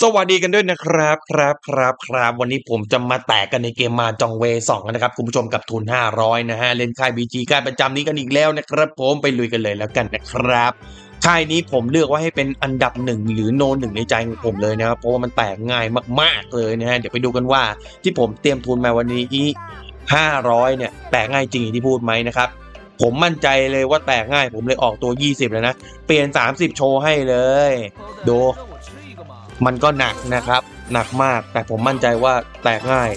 สวัสดีกันด้วยนะครับวันนี้ผมจะมาแตกกันในเกมมาจองเว2กันนะครับคุณผู้ชมกับทุน500นะฮะเล่นค่าย BG ค่ายประจำนี้กันอีกแล้วนะครับผมไปลุยกันเลยแล้วกันนะครับค่ายนี้ผมเลือกไว้ให้เป็นอันดับ1หรือโน1ในใจของผมเลยนะครับเพราะว่ามันแตกง่ายมากๆเลยนะฮะเดี๋ยวไปดูกันว่าที่ผมเตรียมทุนมาวันนี้500เนี่ยแตกง่ายจริงอย่างที่พูดไหมนะครับผมมั่นใจเลยว่าแตกง่ายผมเลยออกตัว20เลยนะเปลี่ยน30โชว์ให้เลยดูมันก็หนักนะครับหนักมากแต่ผมมั่นใจว่าแตกง่าย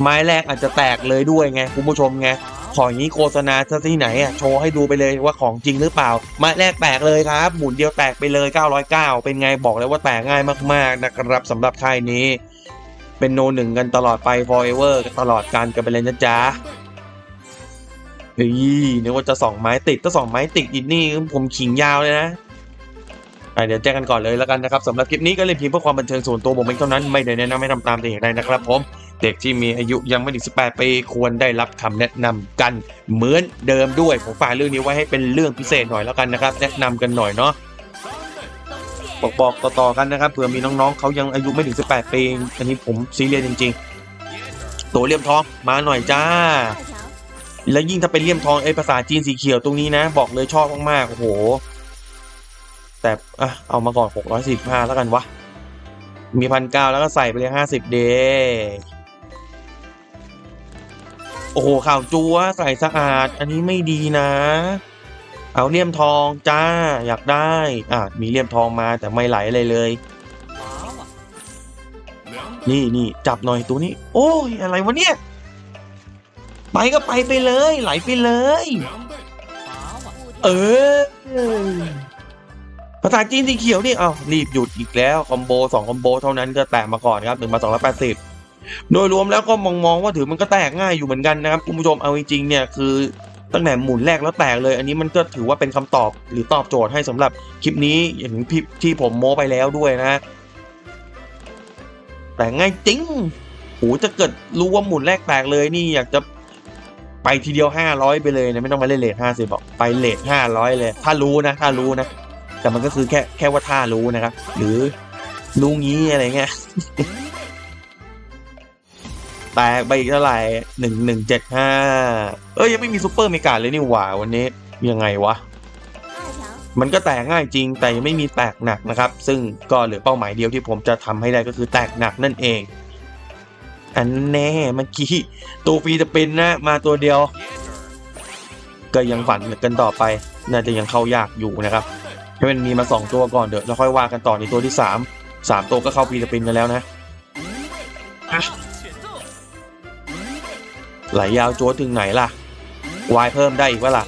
ไม้แรกอาจจะแตกเลยด้วยไงคุณผู้ชมไงของนี้โฆษณาที่ไหนอ่ะโชว์ให้ดูไปเลยว่าของจริงหรือเปล่าไม้แรกแตกเลยครับหมุนเดียวแตกไปเลย909เป็นไงบอกเลยว่าแตกง่ายมากๆนะครับสำหรับค่ายนี้เป็นโนหนึ่งกันตลอดไป forever ตลอดการกันไปเลยนะจ๊ะเฮ้ยนึกว่าจะ2ไม้ติดถ้า2ไม้ติดอีกนี่ผมขิงยาวเลยนะเดี๋ยวแจ้งกันก่อนเลยแล้วกันนะครับสำหรับคลิปนี้ก็เล่นเพียงเพื่อความบันเทิงส่วนตัวผมเองเท่านั้นไม่ได้แนะนำให้ทำตามแต่อย่างใดนะครับผมเด็กที่มีอายุยังไม่ถึง18ปีควรได้รับคำแนะนำกันเหมือนเดิมด้วยผมฝากเรื่องนี้ไว้ให้เป็นเรื่องพิเศษหน่อยแล้วกันนะครับแนะนำกันหน่อยเนาะบอกต่อกันนะครับเผื่อมีน้องๆเขายังอายุไม่ถึง18ปีอันนี้ผมซีเรียสจริงๆตัวเลี่ยมทองมาหน่อยจ้าแล้วยิ่งถ้าเป็นเลี่ยมทองไอ้ภาษาจีนสีเขียวตรงนี้นะบอกเลยชอบมากๆโอ้โหแต่เอามาก่อน645แล้วกันวะมี1,900แล้วก็ใส่ไปเลย50เดโอ้โหข่าวจัวใส่สะอาดอันนี้ไม่ดีนะเอาเลี่ยมทองจ้าอยากได้มีเลี่ยมทองมาแต่ไม่ไหลอะไรเลยนี่จับหน่อยตัวนี้โอ้ยอะไรวะเนี่ยไปก็ไปเลยไหลไปเลยภาษาจีนสีเขียวนี่รีบหยุดอีกแล้วคอมโบ2คอมโบเท่านั้นก็แตกมาก่อนครับ1,280โดยรวมแล้วก็มองว่าถือมันก็แตกง่ายอยู่เหมือนกันนะครับคุณผู้ชมเอาจริงๆเนี่ยคือตั้งแต่หมุนแรกแล้วแตกเลยอันนี้มันก็ถือว่าเป็นคำตอบหรือตอบโจทย์ให้สำหรับคลิปนี้อย่างที่ผมโม้ไปแล้วด้วยนะแต่ง่ายจริงโหจะเกิดรู้ว่าหมุนแรกแตกเลยนี่อยากจะไปทีเดียว500ไปเลยนะไม่ต้องมาเล่นเลท50บอกไปเลท500เลยถ้ารู้นะแต่มันก็คือแค่ว่าถ้ารู้นะครับหรือรู้งี้อะไรเงี้ย แตกไปอีกเท่าไหร่1175ยังไม่มีซุปเปอร์เมกาเลยนี่หว่าวันนี้ยังไงวะมันก็แตกง่ายจริงแต่ยังไม่มีแตกหนักนะครับซึ่งก็เหลือเป้าหมายเดียวที่ผมจะทำให้ได้ก็คือแตกหนักนั่นเองอันแน่เมื่อกี้ตัวฟรีจะเป็นนะมาตัวเดียวก็ยังฝันกันต่อไปน่าจะยังเข้ายากอยู่นะครับให้มันมีมา2ตัวก่อนเดี๋ยวเราค่อยว่ากันต่อในตัวที่3ตัวก็เข้าฟรีจะเป็นกันแล้วนะไหลยาวจั๊วถึงไหนล่ะวายเพิ่มได้อีกว่าล่ะ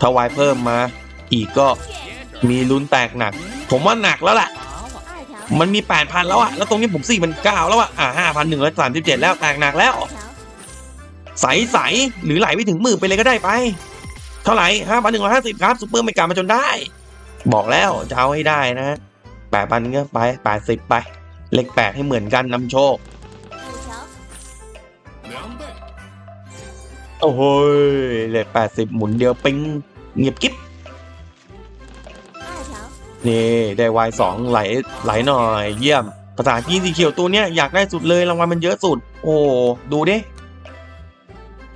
ถ้าวายเพิ่มมาอีกก็มีลุ้นแตกหนักผมว่าหนักแล้วล่ะมันมี 8,000 แล้วอ่ะแล้วตรงนี้ผม4,900แล้วอ่ะ5,137แล้วแตกหนักแล้วใสหรือไหลไปถึง10,000ไปเลยก็ได้ไปเท่าไหร่5,150ครับซุปเปอร์ไม่กลับมาจนได้บอกแล้วจะเอาให้ได้นะ8,000ก็ไป80ไปเลข8ให้เหมือนกันนำโชคโอ้โหเลย80หมุนเดียวปิ้งเงียบกิ๊บนี่ได้วาย2ไหลหน่อยเยี่ยมภาษาจีนสีเขียวตัวเนี้ยอยากได้สุดเลยรางวัลมันเยอะสุดโอ้ดูดิ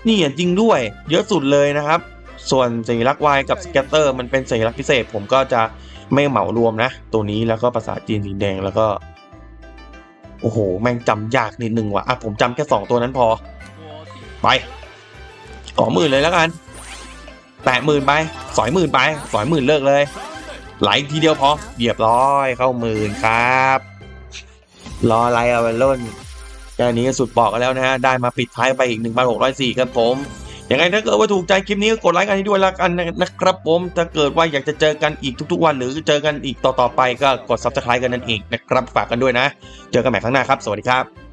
นี่จริงด้วยเยอะสุดเลยนะครับส่วนสัญลักษณ์วายกับสแกตเตอร์มันเป็นสัญลักษณ์พิเศษผมก็จะไม่เหมารวมนะตัวนี้แล้วก็ภาษาจีนสีแดงแล้วก็โอ้โหแม่งจำยากนิดนึงว่ะผมจำแค่2ตัวนั้นพอไป10,000เลยแล้วกันแตะ10,000ไป20,000ไป20,000เลิกเลยไหลทีเดียวพอเรียบร้อยเข้า10,000ครับรออะไรเอาไปล้นแค่นี้ก็สุดปอกกันแล้วนะฮะได้มาปิดท้ายไปอีก1,604ครับผมยังไงถ้าเกิดว่าถูกใจคลิปนี้ก็กดไลค์กันให้ด้วยละกันนะครับผมถ้าเกิดว่าอยากจะเจอกันอีกทุกๆวันหรือเจอกันอีกต่อไปก็กด Subscribe กันนั่นเองนะครับฝากกันด้วยนะเจอกันใหม่ครั้งหน้าครับสวัสดีครับ